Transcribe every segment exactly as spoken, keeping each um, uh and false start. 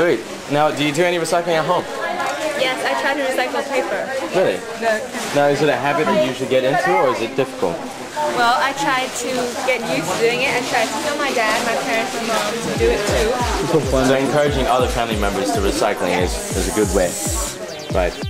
Sweet. Now, do you do any recycling at home? Yes, I try to recycle paper. Really? Now, is it a habit that you should get into, or is it difficult? Well, I try to get used to doing it. I try to tell my dad, my parents, and mom to do it too. So encouraging other family members to recycling is, is a good way. Right.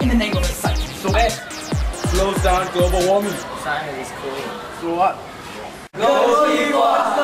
In the name of the sun. So what? Slows down global warming. Science is cool. So what? Go see what?